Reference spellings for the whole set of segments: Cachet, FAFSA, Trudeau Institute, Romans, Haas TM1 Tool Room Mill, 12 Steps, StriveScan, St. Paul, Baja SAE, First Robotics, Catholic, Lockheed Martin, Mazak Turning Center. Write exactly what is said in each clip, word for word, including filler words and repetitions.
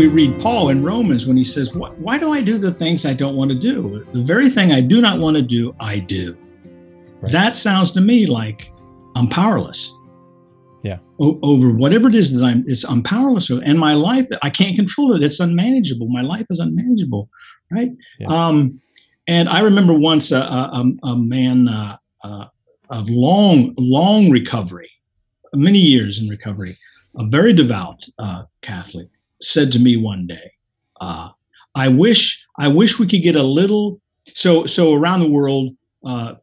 we read Paul in Romans when he says, why do I do the things I don't want to do? The very thing I do not want to do, I do. Right. That sounds to me like I'm powerless. Yeah. O- over whatever it is that I'm, it's, I'm powerless over. And my life, I can't control it. It's unmanageable. My life is unmanageable. Right. Yeah. Um, and I remember once a, a, a man uh, uh, of long, long recovery, many years in recovery, a very devout uh, Catholic, said to me one day, uh, I wish, I wish we could get a little, so, so around the world, uh,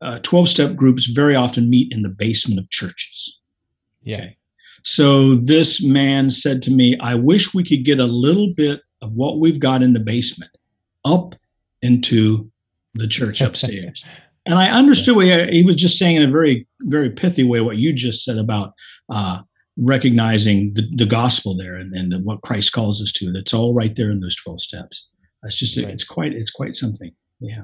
uh, twelve-step groups very often meet in the basement of churches. Yeah. Okay. So this man said to me, I wish we could get a little bit of what we've got in the basement up into the church upstairs. And I understood yeah. what he, he was just saying in a very, very pithy way, what you just said about uh, recognizing the, the gospel there and, and what Christ calls us to. That's all right there in those twelve steps. That's just, right. it's quite, it's quite something. Yeah.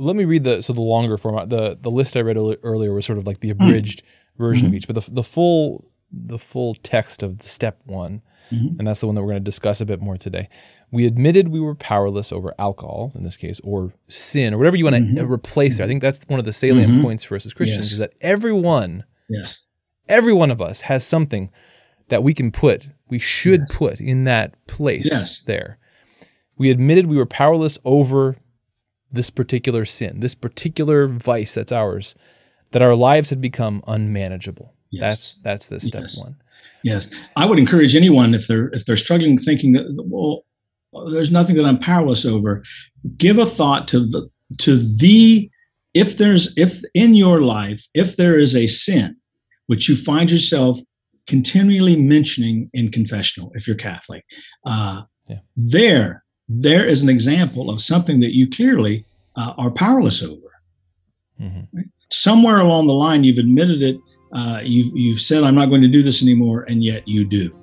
Let me read the, so the longer form, the, the list I read earlier was sort of like the abridged mm. version mm-hmm. of each, but the, the full, the full text of the step one, mm-hmm. and that's the one that we're going to discuss a bit more today. We admitted we were powerless over alcohol in this case, or sin, or whatever you want to mm-hmm. replace mm-hmm. it. I think that's one of the salient mm-hmm. points for us as Christians yes. is that everyone, yes. every one of us has something that we can put, we should yes. put in that place yes. there. We admitted we were powerless over this particular sin, this particular vice that's ours, that our lives had become unmanageable. Yes. That's that's the step yes. one. Yes, I would encourage anyone if they're if they're struggling, thinking that well, there's nothing that I'm powerless over. Give a thought to the to the if there's if in your life if there is a sin which you find yourself continually mentioning in confessional, if you're Catholic, uh, yeah. there. There is an example of something that you clearly uh, are powerless over. Mm-hmm. Right? Somewhere along the line, you've admitted it. Uh, you've, you've said, I'm not going to do this anymore. And yet you do.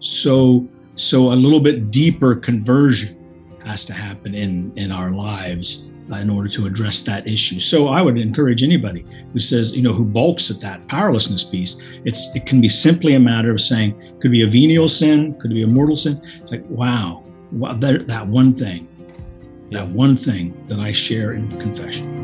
So, so a little bit deeper conversion has to happen in, in our lives uh, in order to address that issue. So I would encourage anybody who says, you know, who balks at that powerlessness piece. It's, it can be simply a matter of saying, could be a venial sin, could be a mortal sin. It's like, wow. Wow, that, that one thing, that one thing that I share in confession.